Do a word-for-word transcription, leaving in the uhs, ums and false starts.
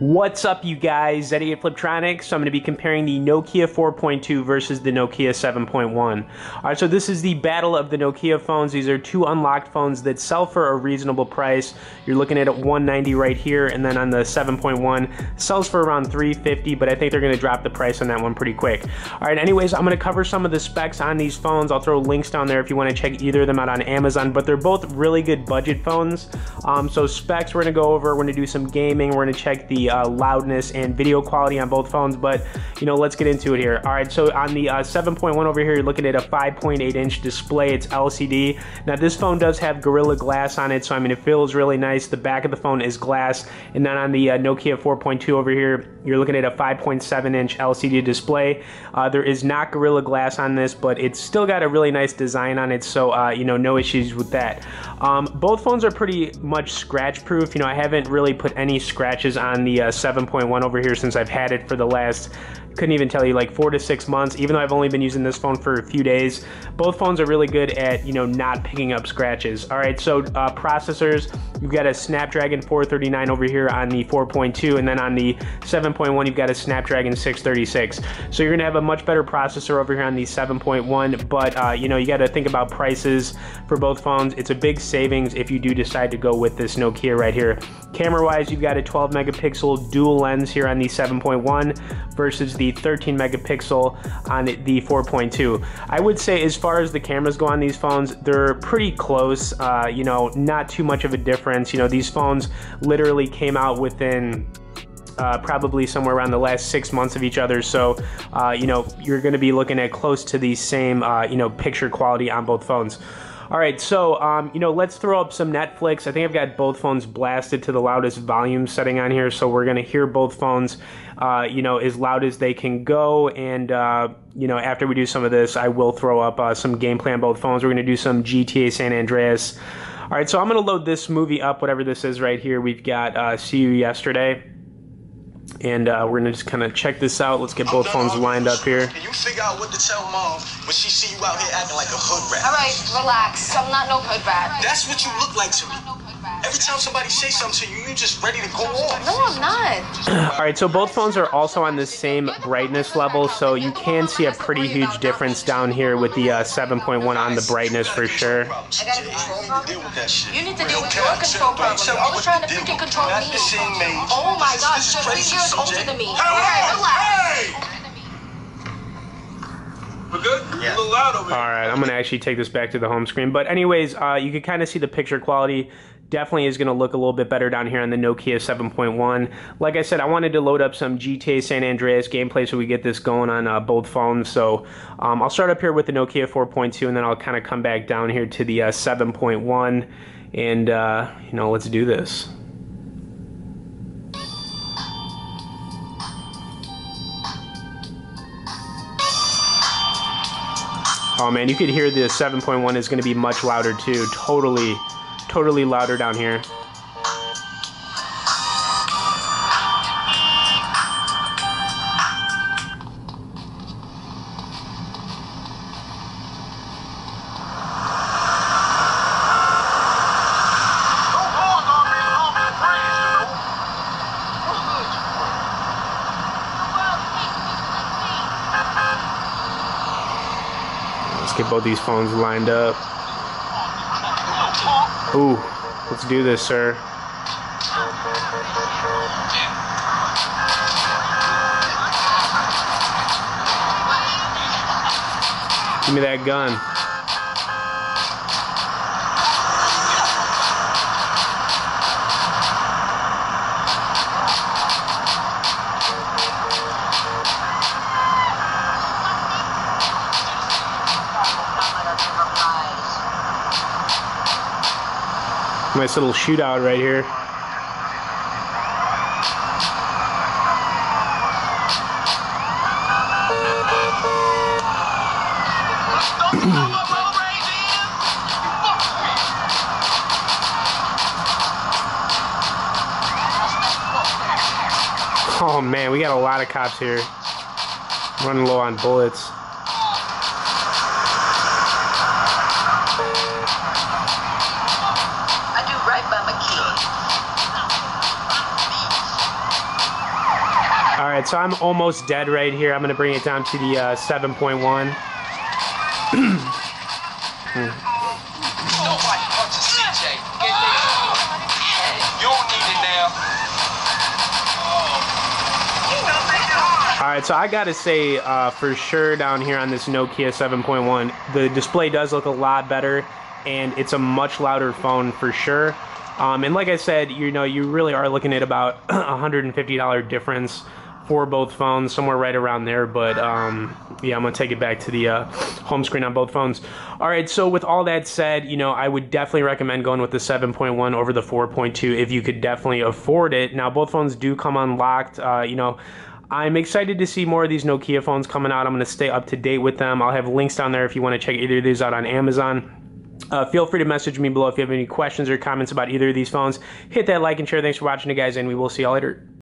What's up, you guys? Zeddy at Fliptronics. I'm going to be comparing the Nokia four point two versus the Nokia seven point one. Alright, so this is the battle of the Nokia phones. These are two unlocked phones that sell for a reasonable price. You're looking at one ninety right here, and then on the seven point one, sells for around three fifty, but I think they're going to drop the price on that one pretty quick. Alright, anyways, I'm going to cover some of the specs on these phones. I'll throw links down there if you want to check either of them out on Amazon, but they're both really good budget phones. Um, so specs we're going to go over. We're going to do some gaming. We're going to check the Uh, loudness and video quality on both phones, but you know, let's get into it here. All right, so on the uh, seven point one over here, you're looking at a five point eight inch display. It's L C D. Now this phone does have Gorilla Glass on it, so I mean, it feels really nice. The back of the phone is glass, and then on the uh, Nokia four point two over here, you're looking at a five point seven inch L C D display. Uh, there is not Gorilla Glass on this, but it's still got a really nice design on it, so uh, you know, no issues with that. Um, both phones are pretty much scratch proof. You know, I haven't really put any scratches on the Uh, seven point one over here since I've had it for the last, couldn't even tell you, like four to six months, even though I've only been using this phone for a few days. Both phones are really good at, you know, not picking up scratches. All right, so uh, processors, you've got a Snapdragon four thirty-nine over here on the four point two, and then on the seven point one, you've got a Snapdragon six thirty-six. So you're gonna have a much better processor over here on the seven point one, but uh, you know, you gotta think about prices for both phones. It's a big savings if you do decide to go with this Nokia right here. Camera-wise, you've got a twelve megapixel dual lens here on the seven point one versus the thirteen megapixel on the four point two. I would say as far as the cameras go on these phones, they're pretty close. Uh, you know, not too much of a difference. You know, these phones literally came out within Uh, probably somewhere around the last six months of each other, so uh, you know, you're going to be looking at close to the same uh, you know, picture quality on both phones. All right, so um, you know, let's throw up some Netflix. I think I've got both phones blasted to the loudest volume setting on here, so we're going to hear both phones uh, you know, as loud as they can go, and uh, you know, after we do some of this, I will throw up uh, some gameplay on both phones. We're going to do some G T A San Andreas. All right, so I'm going to load this movie up, whatever this is right here. We've got uh, See You Yesterday. And uh, we're gonna just kind of check this out. Let's get both phones lined up here. Can you figure out what to tell mom when she see you out here acting like a hood rat? All right, relax. I'm not no hood rat. That's what you look like to me. Every time somebody says something to you, you just ready to go on. No, I'm not. All right, so both phones are also on the same brightness level, so you can see a pretty huge difference down here with the uh, seven point one on the brightness for sure. You need to deal with your control problem. I was trying to freaking control me. Oh my God, you're three years older than me. All right, relax. We're good? Yeah. A little loud over here. All right, I'm going to actually take this back to the home screen. But anyways, uh, you can kind of see the picture quality definitely is going to look a little bit better down here on the Nokia seven point one. Like I said, I wanted to load up some G T A San Andreas gameplay so we get this going on uh, both phones. So um, I'll start up here with the Nokia four point two, and then I'll kind of come back down here to the uh, seven point one. And, uh, you know, let's do this. Oh man, you could hear the seven point one is going to be much louder too. Totally, totally louder down here. Get both these phones lined up. Ooh, let's do this, sir. Give me that gun. Nice little shootout right here. Oh man, we got a lot of cops here. Running low on bullets. Right by my kid. All right, so I'm almost dead right here. I'm gonna bring it down to the uh, seven point one. mm. Alright, so I gotta say uh, for sure down here on this Nokia seven point one, the display does look a lot better, and it's a much louder phone for sure. Um, and like I said, you know, you really are looking at about a hundred fifty dollar difference for both phones, somewhere right around there. But um, yeah, I'm gonna take it back to the uh, home screen on both phones. Alright, so with all that said, you know, I would definitely recommend going with the seven point one over the four point two if you could definitely afford it. Now, both phones do come unlocked, uh, you know, I'm excited to see more of these Nokia phones coming out. I'm going to stay up to date with them. I'll have links down there if you want to check either of these out on Amazon. Uh, feel free to message me below if you have any questions or comments about either of these phones. Hit that like and share. Thanks for watching, guys, and we will see y'all later.